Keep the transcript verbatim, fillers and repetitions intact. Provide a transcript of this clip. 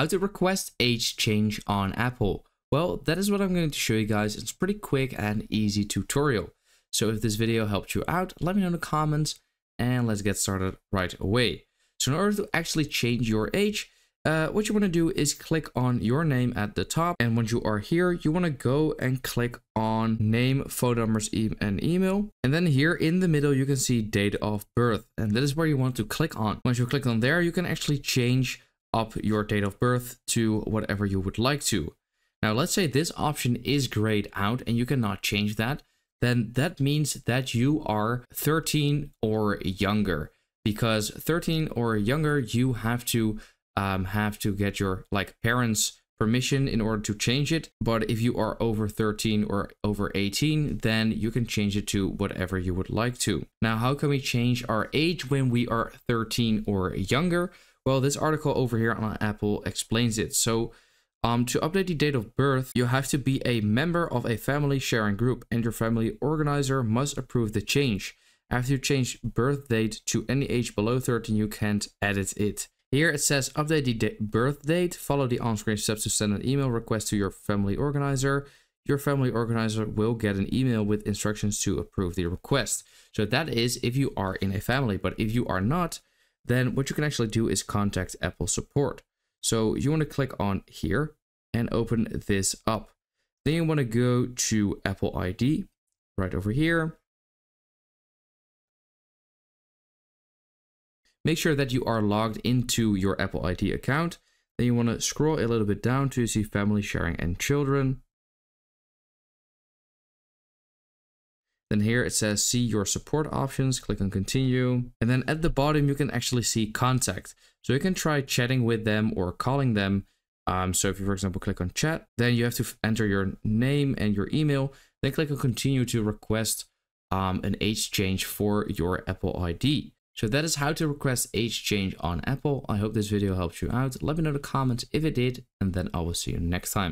How to request age change on Apple. Well, that is what I'm going to show you guys. It's a pretty quick and easy tutorial. So if this video helped you out, let me know in the comments and let's get started right away. So in order to actually change your age, uh, what you want to do is click on your name at the top. And once you are here, you want to go and click on name, phone numbers, e- and email. And then here in the middle, you can see date of birth. And that is where you want to click on. Once you click on there, you can actually change up your date of birth to whatever you would like to. Now, let's say this option is grayed out and you cannot change that. Then that means that you are thirteen or younger, because thirteen or younger, you have to um, have to get your like parents' permission in order to change it. But if you are over thirteen or over eighteen, then you can change it to whatever you would like to. Now, how can we change our age when we are thirteen or younger? Well, this article over here on Apple explains it. So um, to update the date of birth, you have to be a member of a family sharing group and your family organizer must approve the change. After you change birth date to any age below thirteen, you can't edit it. Here it says update the da- birth date, follow the on-screen steps to send an email request to your family organizer. Your family organizer will get an email with instructions to approve the request. So that is if you are in a family, but if you are not, then what you can actually do is contact Apple support. So you want to click on here and open this up. Then you want to go to Apple I D right over here. Make sure that you are logged into your Apple I D account. Then you want to scroll a little bit down to see family sharing and children. Then here it says see your support options, click on continue. And then at the bottom, you can actually see contact. So you can try chatting with them or calling them. Um, so if you, for example, click on chat, then you have to enter your name and your email. Then click on continue to request um, an age change for your Apple I D. So that is how to request age change on Apple. I hope this video helped you out. Let me know in the comments if it did, and then I will see you next time.